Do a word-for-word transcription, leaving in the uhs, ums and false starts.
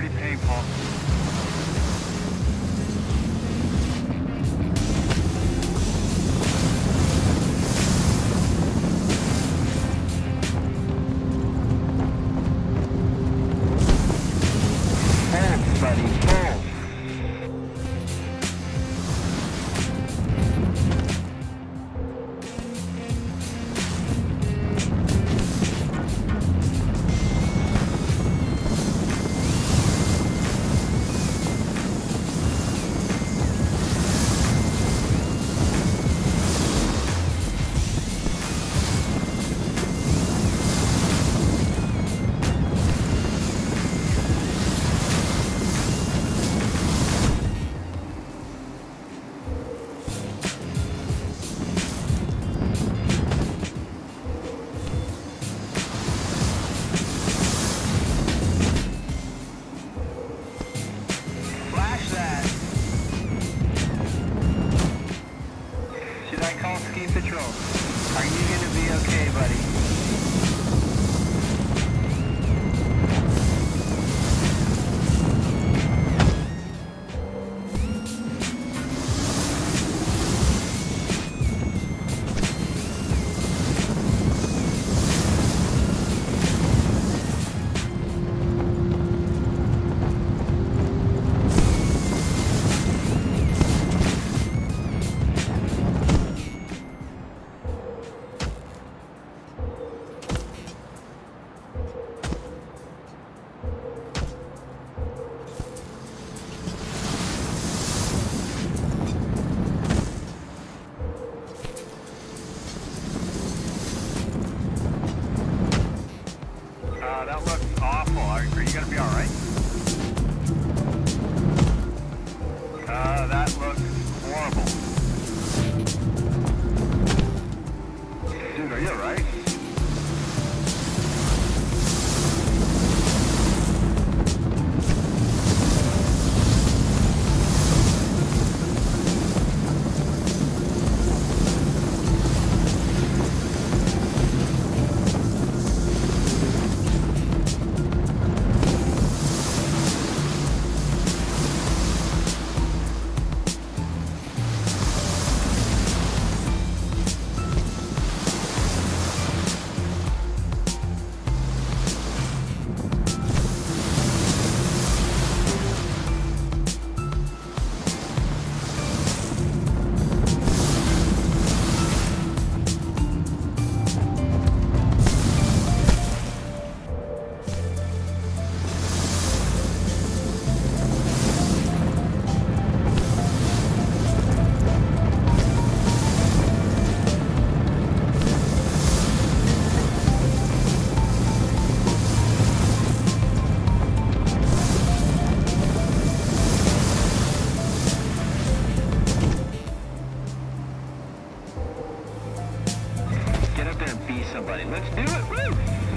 pretty painful. Get up there and be somebody. Let's do it. Woo!